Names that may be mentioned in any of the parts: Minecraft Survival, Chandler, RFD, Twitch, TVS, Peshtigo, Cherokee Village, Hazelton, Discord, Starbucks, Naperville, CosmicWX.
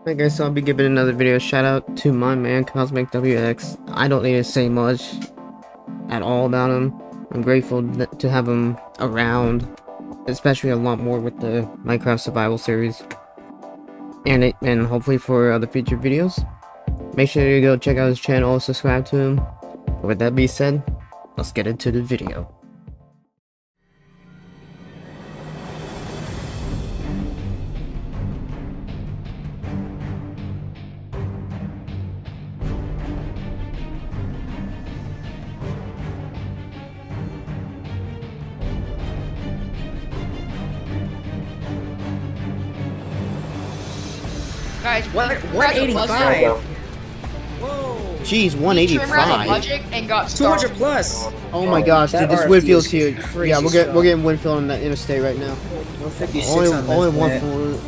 Alright guys, so I'll be giving another video shout out to my man CosmicWX. I don't need to say much at all about him. I'm grateful to have him around, especially a lot more with the Minecraft Survival series, and hopefully for other future videos. Make sure you go check out his channel, subscribe to him. With that being said, let's get into the video. Guys, 185. Whoa. Jeez, 185. And got 200 plus. Oh my gosh, dude, this Winfield's huge. Yeah, we're getting Winfield on that interstate right now. 156 only one.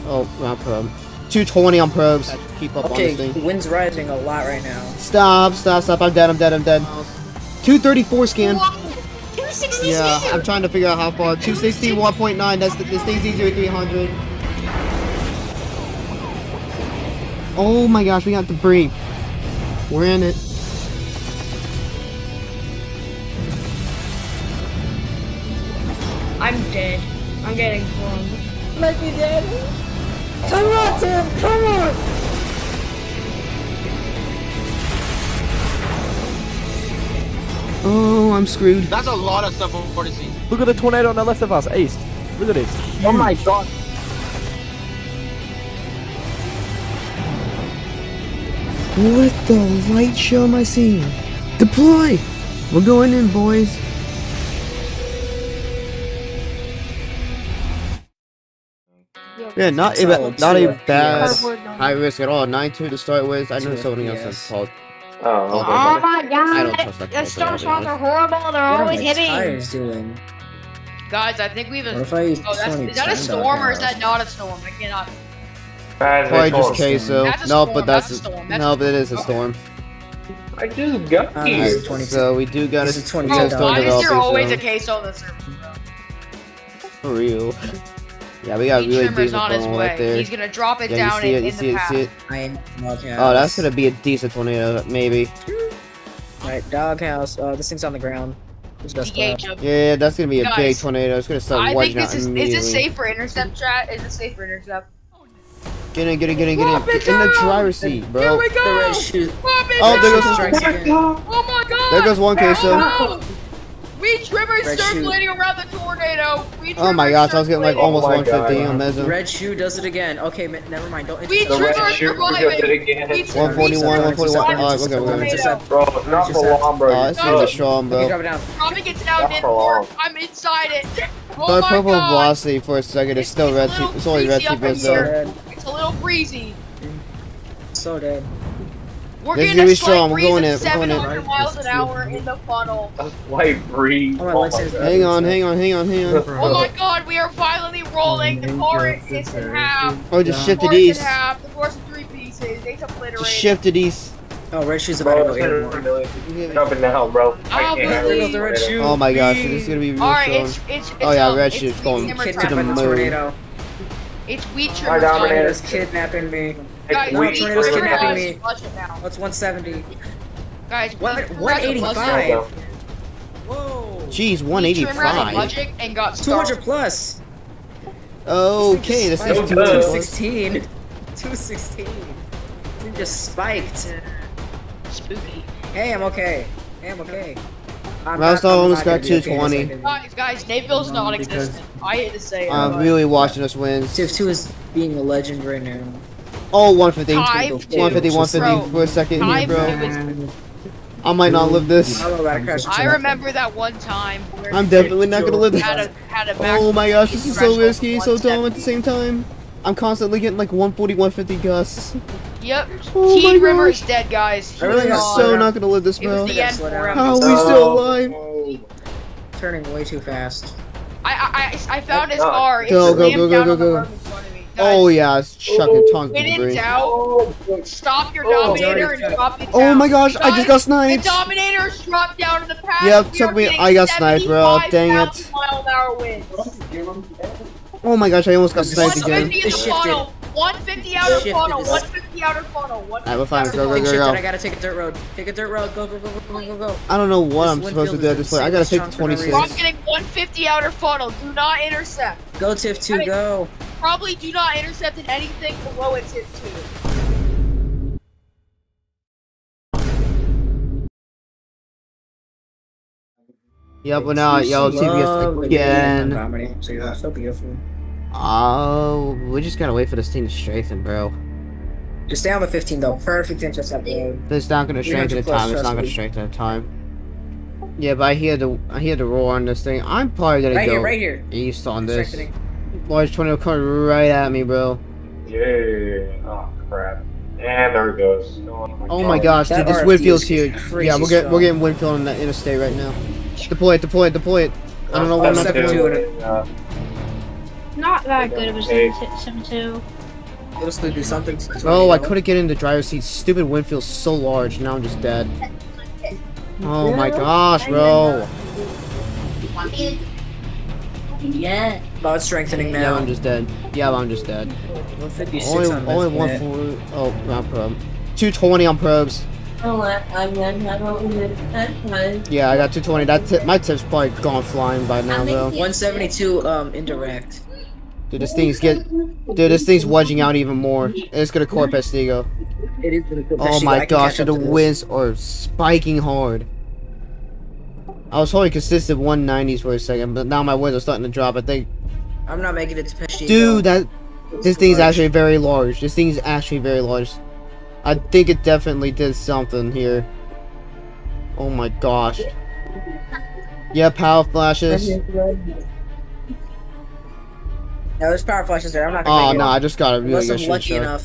Oh, not probe. 220 on probes. Keep up. Okay, honestly. Wind's rising a lot right now. Stop! I'm dead. 234 scan. What? 260. Yeah, I'm trying to figure out how far. 260, 1.9. That's this thing's easier at 300. Oh my gosh, we got debris. We're in it. I'm dead. I'm getting blown. Might be dead. Come on, Tim! Come on! Oh, I'm screwed. That's a lot of stuff over to see. Look at the tornado on the left of us, east. Look at this. Oh my god. What the light show am I seeing? Deploy! We're going in, boys. Yeah, not a bad high risk at all. 9-2 to start with. I know something else that's called. Oh, okay. Oh my god! I don't trust that. The storm shots are horrible. They're always hitting. Guys, I think we've. Is that a storm or is that not a storm? I cannot. Probably just queso. No, but it is a storm. I just got here. So we do got a 20. Why is there always a queso on the server, bro? For real. Yeah, we got really decent storm right there. He's gonna drop it down in the path. Oh, that's gonna be a decent tornado, maybe. Alright, doghouse. This thing's on the ground. Yeah, that's gonna be a big tornado. It's gonna start wiping out immediately. Is this safe for intercept, chat? Is this safe for intercept? Get in. Get in the driver's seat, bro. Here we go. Oh my god. There goes one queso. We trimmer circulating around the tornado. Oh my gosh, I was getting like almost 150 on that. Red shoe does it again. Okay, never mind. Don't. We trimmer circulating. 141. Alright, we're going. Bro, drop the alarm, bro. Oh, this is a strong, bro. Probably gets down mid-port. I'm inside it. Oh my purple god. Velocity for a second. It's still red. It's only red keepers though. It's a little breezy. So dead. We're this getting a strong. We're going in. 700 miles an hour in the funnel. A slight breeze. Oh hang on. Oh my god, we are violently rolling. The car is in half. Oh, just shifted east. The course in three pieces. It's obliterated. Just shifted east. Oh, red shoes about to go in. Jumping now, bro. I can't. Oh my gosh, this is gonna be real strong. Oh yeah, red shoes going to the moon. It's Weecher. My dominator is kidnapping me. Guys, tornado's kidnapping me. What's 170? Guys, 185. Whoa. Jeez, 185. And got 200 plus. Okay, this is 216. 216. It just spiked. Spooky. Hey, I'm okay. Last almost got 220. Okay, guys, Naperville's non-existent. I hate to say it. I'm really watching us win. Civ 2 is being a legend right now. Oh, 150 for a second here, bro. I might not live this. I remember that one time. I'm definitely not gonna live this. Oh my gosh, this is so risky, so dumb at the same time. I'm constantly getting like 140, 150 gusts. Yep. Oh Teen River is dead, guys. I'm really so not gonna live this, bro. How are we still alive? Whoa. Turning way too fast. I found his car. Go. Oh yeah, it's chucking tons of debris. Stop your Dominator and drop it down. Oh my gosh, guys, I just got sniped. The Dominator's dropped down in the path. Yep, took me. I got sniped, bro. Dang it. Oh my gosh, I almost got sniped again. 150 outer funnel, 150 outer funnel. Alright, we're fine. Go, go, go, go. I gotta take a dirt road. Take a dirt road. Go, go, go, go, go, go. I don't know what I'm supposed to do at this point. I gotta take 26. I'm getting 150 outer funnel. Do not intercept. Go, Tiff 2, go. Probably do not intercept in anything below a Tiff 2. Yeah, but now y'all TBS again. So you're so beautiful. Oh, we just gotta wait for this thing to strengthen, bro. Just stay on the 15 though. Perfect intercept. It's not gonna strengthen in time. It's not gonna strengthen in time. Yeah, but I hear the roll on this thing. I'm probably gonna go east on this. Large tornado coming right at me, bro. Yeah. Oh crap. And there it goes. Oh my gosh, dude, this wind feels huge. Yeah, we're getting wind field in the interstate right now. Deploy it, deploy it, deploy it. I don't know what I'm doing it. Not that good of a 7-2. Honestly, do something. Oh, I couldn't get in the driver's seat. Stupid wind feels so large. Now I'm just dead. Oh my gosh, bro. Yeah. About strengthening now. Yeah, I'm just dead. Yeah, I'm just dead. 156 only on this 140. Oh, not probe. 220 on probes. Yeah, I got 220. That tip, my tip's probably gone flying by now, though. 172 indirect. Dude, this thing's wedging out even more. It's gonna core Peshtigo. It is gonna core Peshtigo. Oh my gosh, the winds are spiking hard. I was holding consistent 190s for a second, but now my winds are starting to drop. I think I'm not making it to Peshtigo. Dude, this thing's actually very large. This thing's actually very large. I think it definitely did something here. Oh my gosh. Yeah, power flashes. No, there's power flashes there. I'm not gonna. Oh no, I just got it. Unless I'm lucky enough.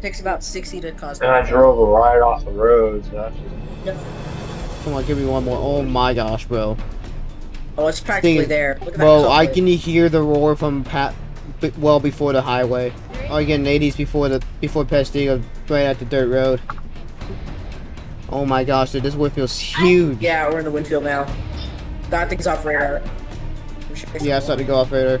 Takes about 60 to cause. And I drove right off the road. So just... Come on, give me one more. Oh my gosh, bro. Oh, it's practically there. Look at bro, I can hear the roar from Pat. Well before the highway. Oh, again, 80s before Peshtigo, right at the dirt road. Oh my gosh, dude, this wind feels huge. Yeah, we're in the windfield now. That thing's off radar. Yeah, I started to go off radar.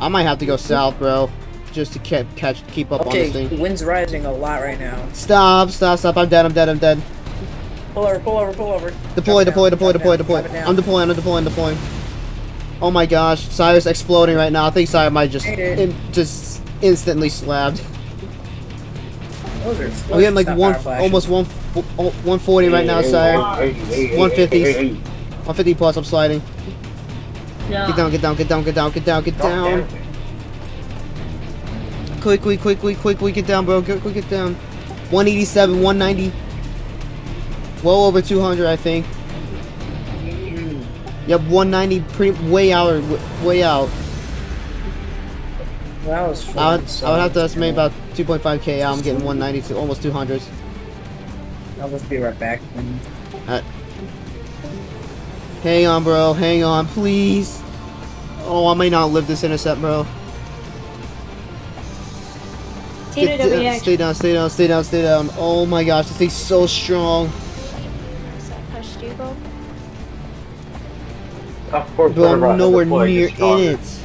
I might have to go south, bro, just to keep up on this thing. Okay, wind's rising a lot right now. Stop, stop, stop! I'm dead, I'm dead, I'm dead. Pull over, pull over, pull over. Deploy, deploy, deploy, deploy, deploy. I'm deploying, I'm deploying, I'm deploying. Oh my gosh, Cyrus exploding right now. I think Cyrus might just instantly slabbed. I'm getting like almost 140 right now, Cyrus. 150, 150 plus. I'm sliding. Yeah. Get down, get down, get down, get down, get down, get down. Quickly, quickly, quickly, get down, bro. Quickly, get down. 187, 190. Well over 200, I think. Yep, 190, pretty way out. That was fun. I would have to estimate about 2.5k out. I'm getting 190 to almost 200. I'll just be right back. Alright. Hang on, bro. Hang on, please. Oh, I may not live this intercept, bro. Get down, stay down, stay down, stay down, stay down. Oh my gosh, this thing's so strong. Of course, bro, I'm nowhere near in it.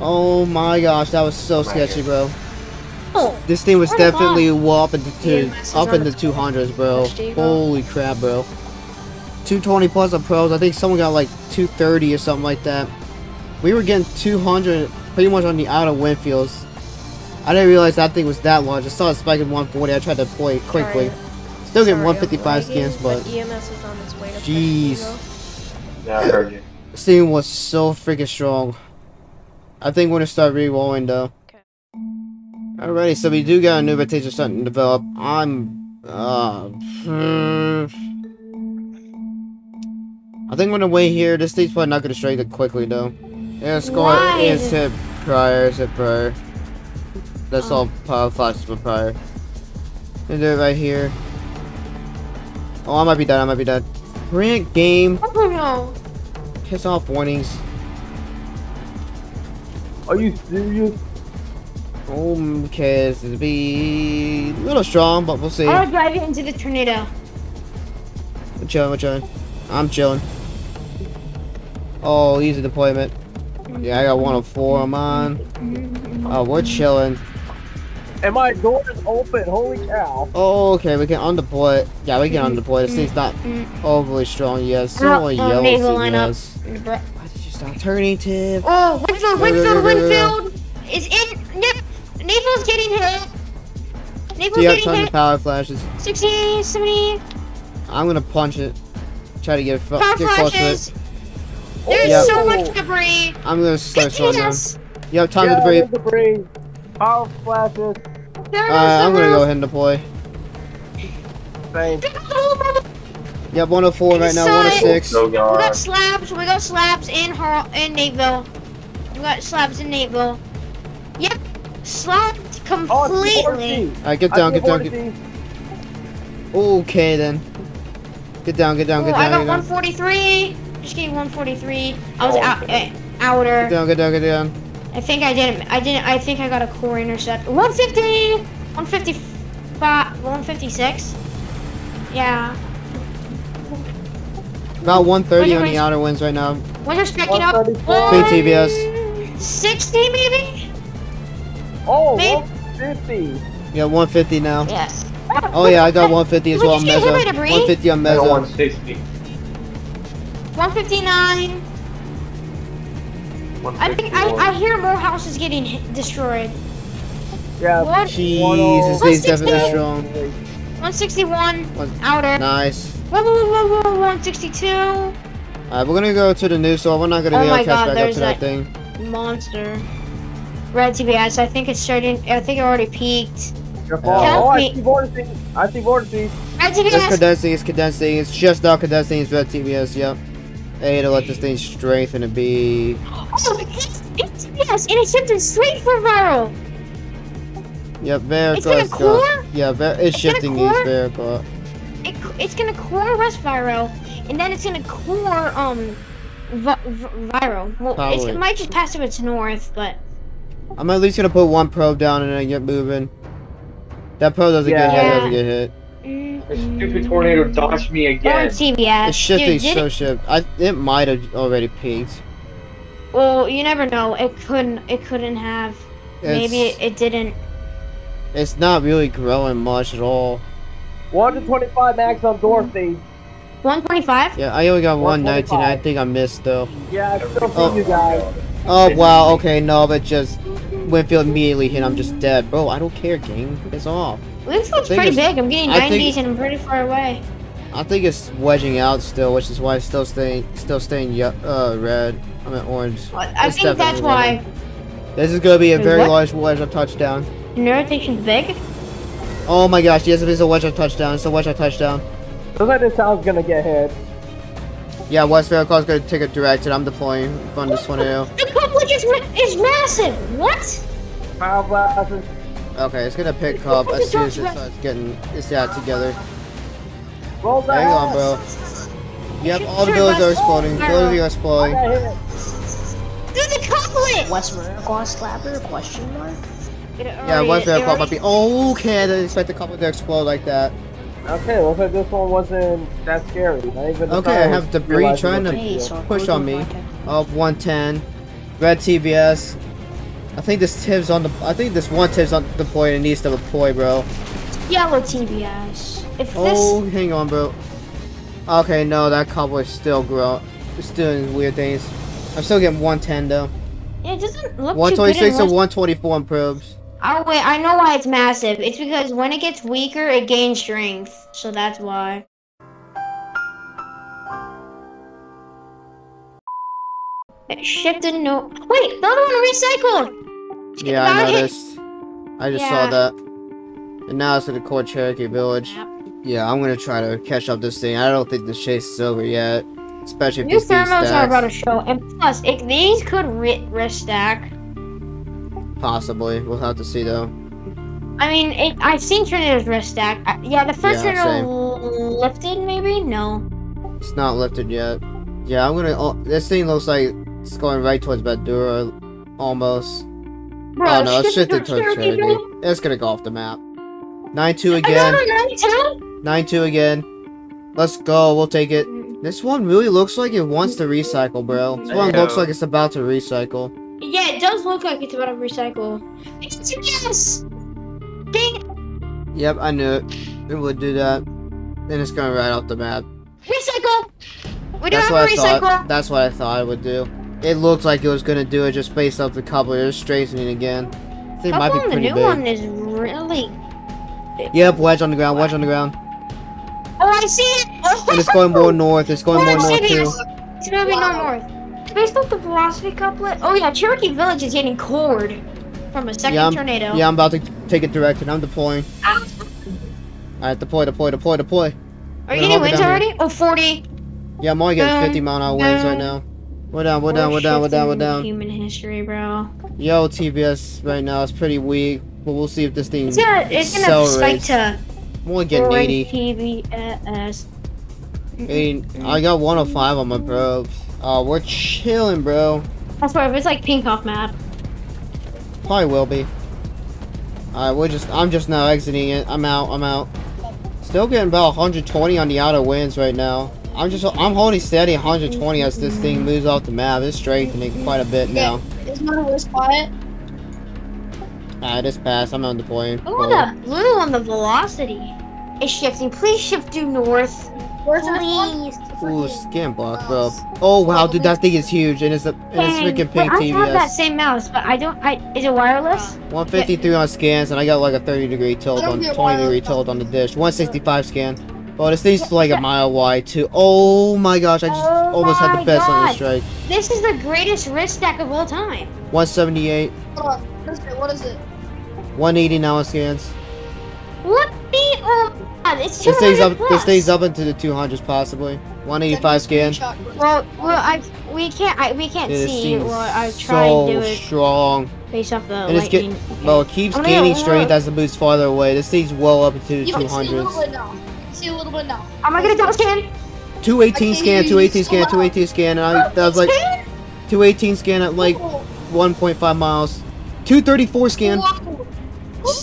Oh my gosh, that was so sketchy, bro. Oh, this thing was definitely well up in the 200s, bro. Holy crap, bro. 220 plus on pros. I think someone got like 230 or something like that. We were getting 200 pretty much on the outer wind fields. I didn't realize that thing was that large. I saw it spike in 140. I tried to deploy it quickly. Still getting 155 scans, but EMS is on its way to jeez. Yeah, I heard you. This thing was so freaking strong. I think we're gonna start re-rolling though. Okay. Alrighty, so we do got a new rotation starting to develop. I think we're gonna wait here. This thing's probably not gonna strike it quickly though. Yeah, it's going. It's hit prior. It's hit prior. That's all power flashes for prior. Gonna do it right here. Oh, I might be dead, I might be dead. Print game. I don't know. Piss off warnings. Are you serious? Okay, this is a little strong, but we'll see. I'll drive it into the tornado. We're chilling, we're chilling. I'm chilling. Oh, easy deployment. Yeah, I got 104, man. Oh, we're chilling. And my door is open, holy cow. Oh, okay, we can undeploy it. Yeah, we can undeploy it. This thing's not overly strong yet. It's not really yellow. Why did you stop turning, Tim? Oh, Winfield! It's in. Naples getting hit. Naples getting hit. Tons of power flashes. 60, 70. I'm gonna punch it. Try to get close to it. There's so much debris. I'm gonna slow slow down. You have time to debris. Power flashes. I'm gonna go ahead and deploy. Thanks. Yep, 104 right now, 106. Oh, we got slabs. We got slabs in Naperville. We got slabs in Naperville. Yep, slapped completely. All right, get down, get down, get down. Okay then. Get down, get down, get down. I got 143. Just getting 143. I was outer. Get down, get down, get down. I think I didn't. I think I got a core intercept. 150, 155, 156. Yeah. About 130 on the outer winds right now. Winds are stacking up. Big TBS. 60 maybe. Oh, maybe? 150. Yeah, 150 now. Yes. Oh yeah, I got 150 as well on Mezzo. 150 on Mezzo. 160. 159. I think I hear more houses getting destroyed. Yeah. What? Jesus, these definitely strong. 161. Outer. Nice. Whoa, whoa, whoa, whoa, 162. All right, we're gonna go to the new store. We're not gonna be able to catch back up to that thing. Monster. Red TBS. I think it's starting. I think it already peaked. Oh, I see vortices. I see vortices. Red TBS. It's condensing. It's condensing. It's just not condensing. It's red TBS. Yep. I need to let this thing strengthen and be. Oh, it's yes, and it's shifting straight for viral. Yep, very close. Core? Yeah, it's shifting these very close. It's gonna core West Viral, and then it's gonna core viral. Well, it might just pass if it's north, but. I'm at least gonna put one probe down and then get moving. That probe doesn't get hit. Doesn't get hit. The stupid tornado dodged me again. It's shifting so shit. It might have already peaked. Well, you never know. It couldn't have. Maybe it didn't. It's not really growing much at all. 125 max on Dorothy. 125? Yeah, I only got 119. I think I missed though. Yeah, I still see you guys. Oh wow. Okay, no, but just Winfield immediately hit. I'm just dead, bro. I don't care, gang. It's off. Winfield's pretty big. I'm getting 90s and I'm pretty far away. I think it's wedging out still, which is why it's still staying red. I mean orange. I think that's why. This is gonna be a very large wedge of touchdown. Neurotation's big. Oh my gosh! Yes, it is a wedge of touchdown. It's a wedge of touchdown. Looks like this town's gonna get hit. Yeah, West Faircloth's gonna take a direct, and I'm deploying from this tornado. The public is massive. What? Power blasting. Okay, it's gonna pick up as soon as it starts getting its act together. Roll back. Hang on, bro. Yep, all the buildings are exploding. Buildings are exploding. There's a couplet! West Miracle Slapper? Question mark? Yeah, West Miracle might be. Oh, okay, I didn't expect the couplet to explode like that. Okay, looks like this one wasn't that scary. Not even okay, I have debris trying to push on me. Up 110. Red TBS. I think this Tib's on the. I think this one Tib's on deploy and needs to deploy, bro. Yellow TBS. If oh, this... hang on, bro. Okay, no, that cowboy's still growing. It's doing weird things. I'm still getting 110 though. Yeah, it doesn't look 126 to 124 on probes. Oh wait, I know why it's massive. It's because when it gets weaker, it gains strength. So that's why. It shifted no. Wait, the other one recycled. Yeah, I noticed. I just saw that. And now it's gonna call Cherokee Village. Yeah, I'm gonna try to catch up this thing. I don't think the chase is over yet. Especially if these thermals are about to show. And plus, if these could restack. Possibly. We'll have to see though. I mean, I've seen tornadoes restack. Yeah, the first tornado lifted maybe? No. It's not lifted yet. Yeah, I'm gonna. This thing looks like it's going right towards Badura. Almost. Bro, oh no, it's shifted towards Trinity. It's gonna go off the map. 9-2 again. 9-2 again. Let's go, we'll take it. This one really looks like it wants to recycle, bro. This one looks like it's about to recycle. Yeah, it does look like it's about to recycle. Yes! Ding! Yep, I knew it. It would do that. And it's going right off the map. Recycle! We don't have to recycle! That's what I thought I would do. It looked like it was going to do it just based off the cobbler. It's straightening again. I think it might be pretty big. The new one is really... Yep, wedge on the ground, wedge on the ground. Oh, I see it! And it's going more north, it's going more north too. It's moving more north. Based off the velocity couplet. Oh yeah, Cherokee Village is getting cored from a second tornado. Yeah, I'm about to take it directed. I'm deploying. Alright, deploy, deploy, deploy, deploy. Are you getting winds already? Oh, 40. Yeah, I'm only getting 50 mile an hour winds right now. We're down, we're down, we're down, we're down, we're down. Human history, bro. Yo, TBS right now is pretty weak, but we'll see if this thing accelerates. It's gonna spike to... I'm only getting 80. TBS. 80. I got 105 on my probes. We're chilling, bro. That's why if it's like pink off map. Probably will be. Alright, we're just... I'm just now exiting it. I'm out, I'm out. Still getting about 120 on the outer winds right now. I'm holding steady 120 as this thing moves off the map. It's straightening quite a bit now. It's not a little spot. Alright, it's passed. I'm on deploying. Oh, the blue on the velocity is shifting. Please shift due north. Please. Ooh, skin block, bro. Oh wow, dude, that thing is huge, and it's a freaking pink TVS. I have that same mouse, but I don't. Is it wireless? 153 on scans, and I got like a 30-degree tilt on 20-degree tilt on the dish. 165 scan. Oh, this thing's like a mile wide, too. Oh my gosh, I just almost had the best on this strike. This is the greatest wrist stack of all time. 178. Hold on, what is it? 180 now scans. What the? Oh god, it's 200 plus. This thing's up into the 200s, possibly. 185 scan. Well, we can't see. Well, I tried to do it. So strong. Based off the lightning. Well, it keeps gaining strength as it moves farther away. This thing's well up into the 200s. See a little bit now. Am I gonna double scan? 218 scan, 218 scan, 218 scan, and that was like 218 scan at like 1.5 miles. 234 scan.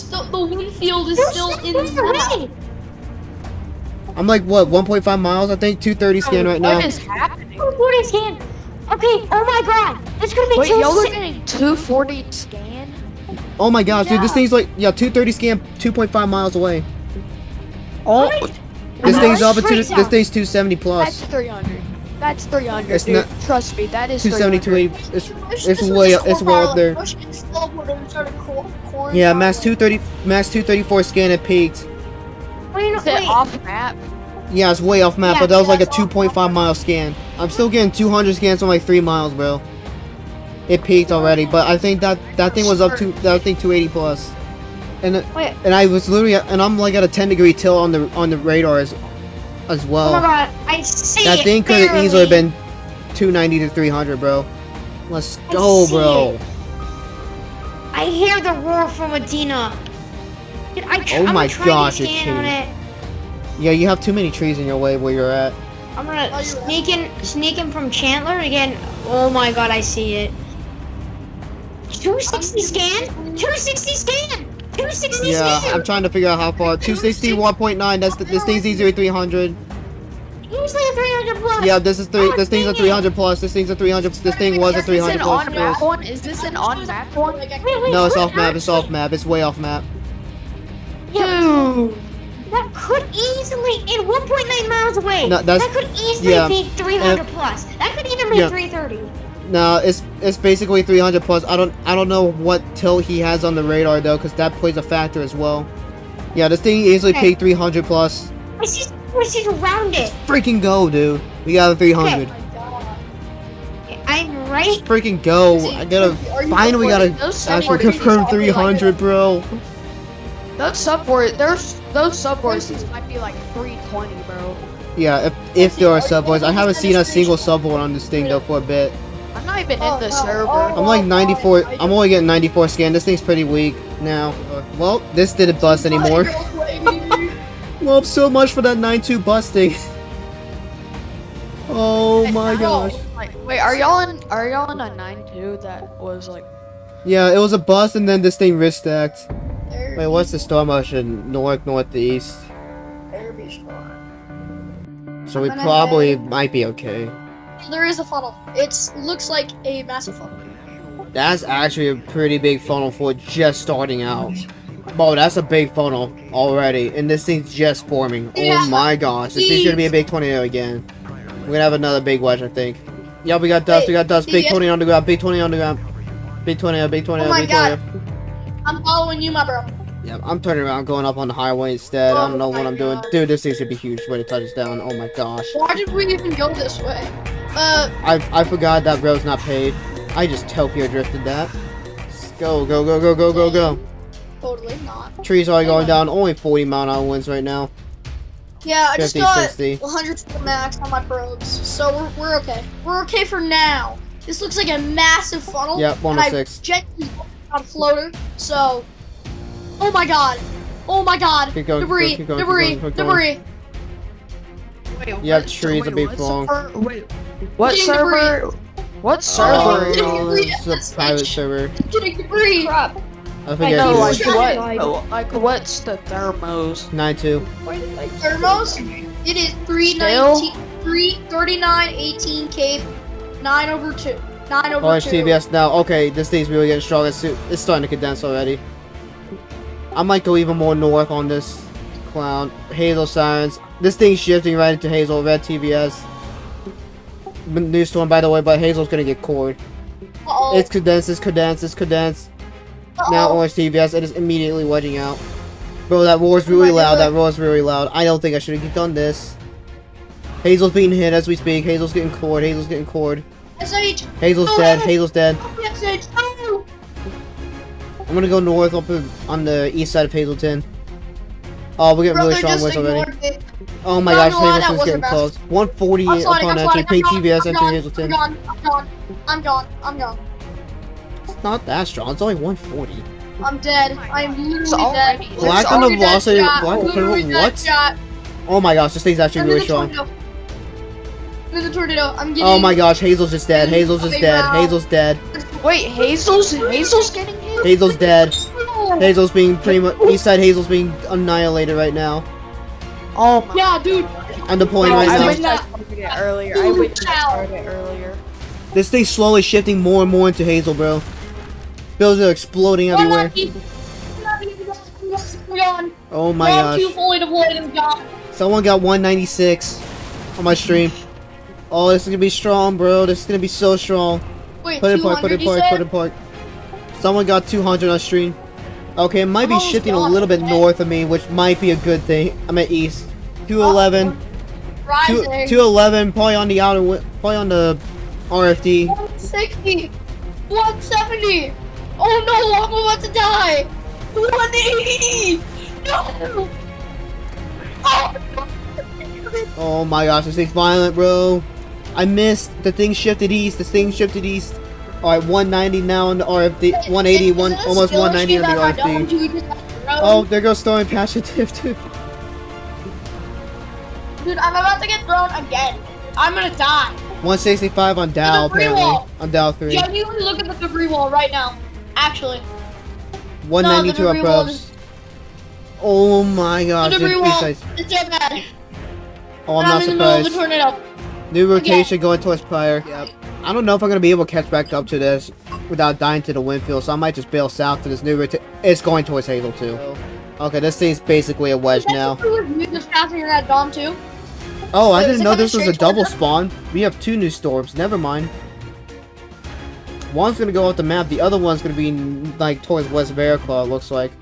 The wind field is still in the way. I'm like what, 1.5 miles? I think 230 scan right now. What is happening? 240 scan. Okay. Oh my god. It's gonna be 240 scan. Oh my gosh, dude, this thing's like 230 scan, 2.5 miles away. Oh. This thing's up into this thing's 270 plus. That's 300. That's 300. It's dude. Trust me, that is 270. It's way up. It's well up there. Yeah, mass 230, mass 234 scan at peaked. Is it off map? Yeah, it's way off map, but that was like a 2.5 mile scan. I'm still getting 200 scans on like 3 miles, bro. It peaked already, but I think that thing was up to 280 plus. And I was literally I'm like at a 10-degree tilt on the radar as well. Oh my god, I see that thing could have easily been 290 to 300, bro. Let's go, bro. I hear the roar from Medina. Oh my gosh, it's huge. Yeah, you have too many trees in your way where you're at. I'm gonna sneak in from Chandler again. Oh my god, I see it. 260 scan. 260 scan. 260 yeah, scan. I'm trying to figure out how far. 260, 1.9. That's this thing's easily 300. Usually a 300 plus. Yeah, this is this thing's a 300 plus. This thing's a 300. This thing was a 300 plus. Is this an on map one? No, it's off map. It's off map. It's way off map. Dude, that could easily in 1.9 miles away. No, that could easily be 300 plus. That could even be 330. No, it's basically 300 plus. I don't know what tilt he has on the radar though, because that plays a factor as well. Yeah, this thing easily paid 300 plus. Let's just round it. Let's freaking go, dude. We got a 300. Okay, I'm right. Let's freaking go. I gotta finally actually confirm 300, bro. Those subwards might be like 320, bro. Yeah, if there are subwards, I haven't seen a single subward on this thing though for a bit. I'm not even in the server. I'm like 94. I'm only getting 94 scan. This thing's pretty weak now. Well, this didn't bust anymore. Well, so much for that 9.2 busting. Oh my gosh. Wait, are y'all in a 9.2 that was like? Yeah, it was a bust, and then this thing wrist stacked. Wait, what's the star motion? North, northeast. So we probably might be okay. There is a funnel. It looks like a massive funnel. That's actually a pretty big funnel for just starting out. Oh, that's a big funnel already, and this thing's just forming. Yeah. Oh my gosh, this thing's gonna be a big tornado again. We're gonna have another big wedge, I think. Yeah, we got dust, we got dust. Big tornado on the ground, big tornado on the ground. Big tornado, big tornado, big tornado. Oh my god. I'm following you, my bro. Yeah, I'm turning around, going up on the highway instead. Oh, I don't know what I'm doing. Dude, this thing should be huge when it touches down. Oh my gosh. Why did we even go this way? I forgot that road's not paid. I just Telpio drifted that. Let's go, go, go, go, go, go, go. Totally not. Trees are going down. Only 40 mile-an-hour winds right now. Yeah, I 50, just got 100 to the max on my probes, so we're okay. We're okay for now. This looks like a massive funnel. Yep, 106. I gently got a floater, so. Oh my god! Oh my god! Keep going, debris! Keep going, debris! Keep going, keep going. Debris! Wait, yep, trees are big long. Wait, what server? What server? Oh, this is a private server. Getting debris! Crap. I forget. I know, like what's the thermos? 92. Thermos? It is 339.18 Cape. 9/2. 9/2. Orange TBS now. Okay, this thing's really getting strong. It's starting to condense already. I might go even more north on this cloud. Hazel sirens. This thing's shifting right into Hazel. Red TBS. New storm, by the way, but Hazel's gonna get cored. Uh-oh. It's condensed. It's condensed. It's condensed. Uh-oh. Now Orange TBS, it is immediately wedging out. Bro, that roar's really loud, that roar's really loud. I don't think I should've done this. Hazel's being hit as we speak, Hazel's getting cored, Hazel's getting cored. Hazel's dead, Hazel's dead. I'm gonna go north up on the east side of Hazelton. Oh, we're getting really strong winds already. Oh my gosh, Hazelton's getting close. 148 upon entry, paid TBS entering Hazelton. I'm gone, I'm gone, I'm gone. Not that strong. It's only 140. I'm dead. I am literally dead. Black on the velocity. What? Oh my gosh, this thing's actually really strong. There's a tornado. I'm getting. Oh my gosh, Hazel's just dead. Hazel's just dead. Hazel's dead. Wait, Hazel's getting hit. Hazel's dead. Hazel's being pretty much Eastside. Hazel's being annihilated right now. Oh my. Yeah, dude. I'm deploying right now. I wish I started it earlier. I wish I started it earlier. This thing's slowly shifting more and more into Hazel, bro. Bills are exploding everywhere. Oh my gosh. Someone got 196 on my stream. Oh, this is gonna be strong, bro. This is gonna be so strong. Wait, put it apart, put it apart, put it apart. Someone got 200 on stream. Okay, it might be shifting a little bit north of me, which might be a good thing. I'm at east. 211. 211, probably on the outer, probably on the RFD. 160. 170. Oh no, I'm about to die! 180! No! Oh my gosh, this thing's violent, bro. I missed. The thing shifted east. This thing shifted east. Alright, 190 now on the RFD. 180, almost 190 on the RFD. Oh, there goes Stormy Passion Tiff, too. Dude, I'm about to get thrown again. I'm gonna die. 165 on Dow, apparently. Wall. On Dow 3. Yeah, you can look at the debris wall right now. Actually. 192 no, up is... Oh my gosh. The debris wall. It's so bad. Oh, I'm not surprised. New rotation going towards Pyre. Yep. I don't know if I'm going to be able to catch back up to this without dying to the windfield, so I might just bail south to this new rotation. It's going towards Hazel, too. Okay, this thing's basically a wedge now. Oh, I didn't know this was a double spawn. We have two new storms. Never mind. One's gonna go off the map, the other one's gonna be like towards West Veracruz, it looks like.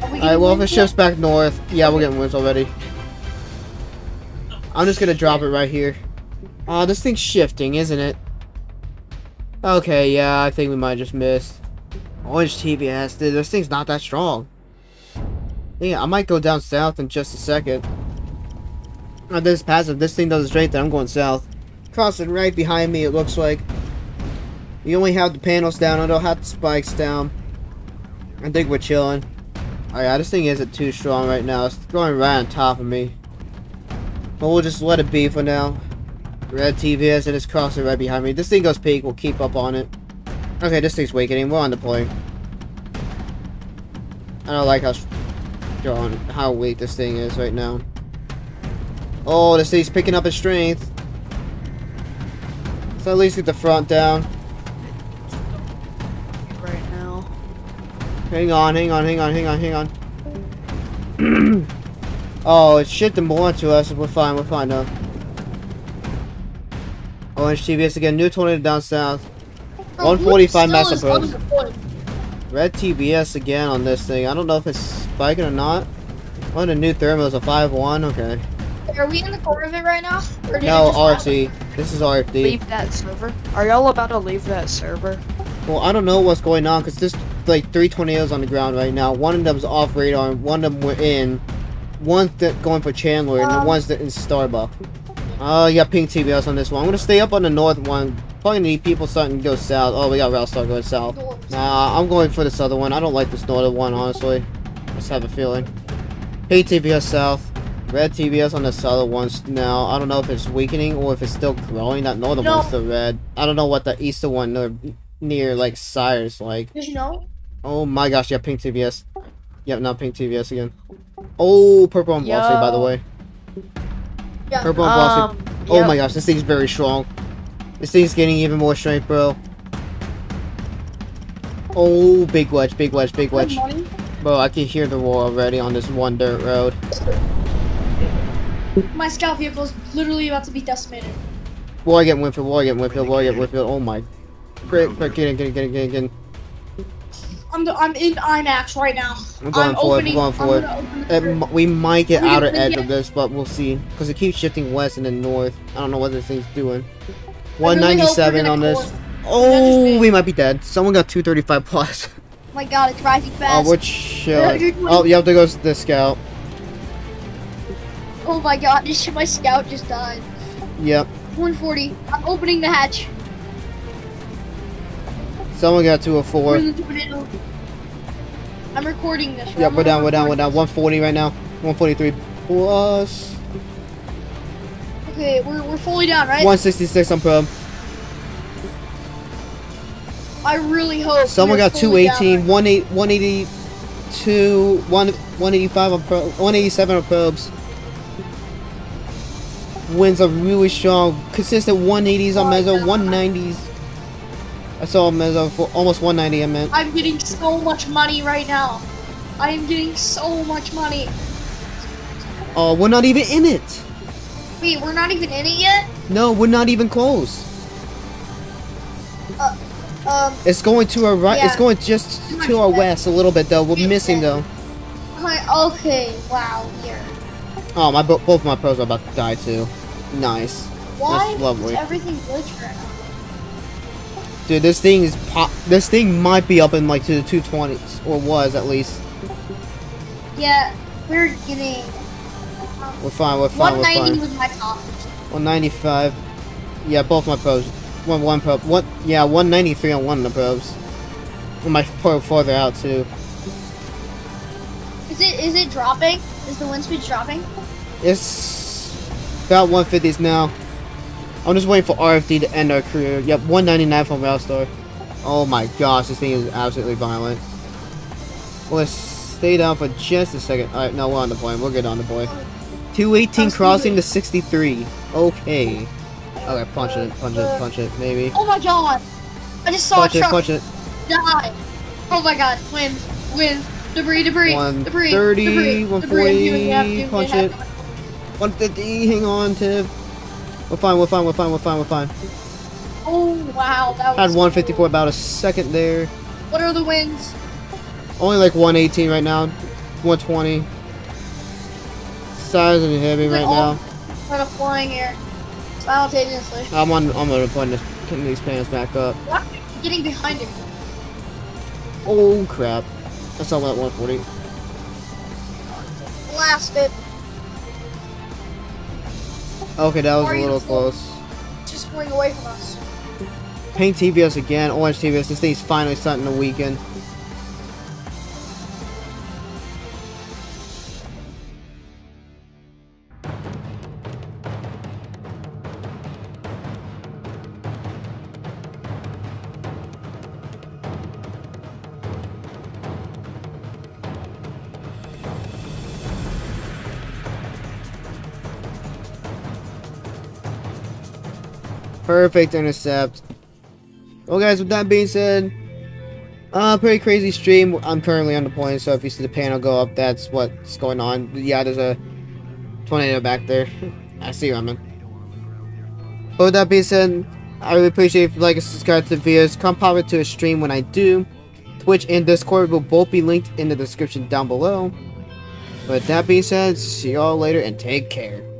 Alright, well if it shifts back north, yeah, we're getting winds already. I'm just gonna drop it right here. This thing's shifting, isn't it? Okay, yeah, I think we might just miss. Orange TBS, dude, this thing's not that strong. Yeah, I might go down south in just a second. This passive, this thing doesn't straighten, I'm going south. Crossing right behind me, it looks like. You only have the panels down, I don't have the spikes down. I think we're chilling. Alright, this thing isn't too strong right now. It's going right on top of me. But we'll just let it be for now. Red TVS and it's crossing right behind me. This thing goes peak, we'll keep up on it. Okay, this thing's weakening, we're on the point. I don't like how weak this thing is right now. Oh, this thing's picking up his strength. So at least get the front down. Right now. Hang on, hang on, hang on, hang on, hang on. Oh, it's shit them belong to us. We're fine though. Orange TBS again, new tornado down south. 145 mass approach. Red TBS again on this thing. I don't know if it's spiking or not. One of the new thermals, a 5-1, okay. Are we in the core of it right now? Or no, RT. This is RFD. Leave that server. Are y'all about to leave that server? Well, I don't know what's going on, because there's like 3 tornadoes on the ground right now. One of them's off radar, and one of them were in. One's going for Chandler, and the one's in Starbucks. Oh, you got pink TBS on this one. I'm going to stay up on the north one. Probably need people starting to go south. Oh, we got Ralstar going south. Nah, I'm going for this other one. I don't like this northern one, honestly. Just have a feeling. Pink TBS south. Red TBS on the southern ones now. I don't know if it's weakening or if it's still growing. That northern one's the red. I don't know what the eastern one near like Sires like. Did you know? Oh my gosh, yeah, pink TBS. Yep, now pink TBS again. Oh, purple on Wall Street, by the way. Yeah. Purple on Wall Street. Oh my gosh, this thing's very strong. This thing's getting even more strength, bro. Oh, big wedge, big wedge, big wedge. Bro, I can hear the roar already on this one dirt road. My scout vehicle is literally about to be decimated. War again, Winfield, war again, Winfield, war again, Winfield. Oh my. Great, get in, get in, get in, get in, get in. I'm in IMAX right now. We're going forward, we're going forward. We might get outer edge of this, but we'll see. Because it keeps shifting west and then north. I don't know what this thing's doing. 197 on this. Oh, we might be dead. Someone got 235 plus. Oh my god, it's rising fast. Oh, we're chilling. Oh, yep, there goes the scout. Oh my god, my scout just died. Yep. 140. I'm opening the hatch. Someone got 204. I'm recording this. Yep, we're down, we're down. 140 right now. 143 plus. Okay, we're fully down, right? 166 on probe. I really hope. Someone got 218, down, right? 182, 185 on probe, 187 on probes. Winds are really strong. Consistent 180s on Mezzo, 190s. I saw Mezzo for almost 190, I meant. I'm getting so much money right now. I am getting so much money. Oh, we're not even in it. Wait, we're not even in it yet? No, we're not even close. It's going to our right. Yeah. It's going just to our west a little bit, though. We're missing, though. Okay, wow, here. Oh, my both my pros are about to die too. Nice. Why is everything glitched right now? Dude, this thing is this thing might be up in like to the 220s, or was at least. Yeah, we're getting. We're fine. We're fine. 190 was my top. 195. Yeah, both my pros. One probe. What? Yeah, 193 on one of the probes. And my probe farther out too. Is it dropping? Is the wind speed dropping? It's about 150s now. I'm just waiting for RFD to end our career. Yep, 199 from Ralstar. Oh my gosh, this thing is absolutely violent. Well, let's stay down for just a second. Alright, no, we're on the boy. We'll get on the boy. 218 crossing to 63. Okay. Okay, punch it, punch it, punch it, maybe. Oh my god! I just saw a truck die. Oh my god, wind, wind. Debris, debris, 130, debris, 140, debris, punch it. 150, hang on, Tiv. We're fine, we're fine, we're fine, we're fine, we're fine. Oh, wow, that was. Had 154 cool. About a second there. What are the winds? Only like 118 right now, 120. Size and heavy right now. Kind of flying here. Simultaneously. I'm gonna put these panels back up. What? Getting behind it. Oh, crap. That's all at 140. Blasted. Okay, that was a little close. Just going away from us. Pink TBS again, orange TBS. This thing's finally starting to weaken. Perfect intercept. Well, guys, with that being said, pretty crazy stream. I'm currently on the plane, so if you see the panel go up, that's what's going on. Yeah, there's a tornado back there. I see you, man. But with that being said, I really appreciate if you like and subscribe to the videos. Come pop into a stream when I do. Twitch and Discord will both be linked in the description down below. But that being said, see y'all later and take care.